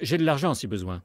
J'ai de l'argent si besoin.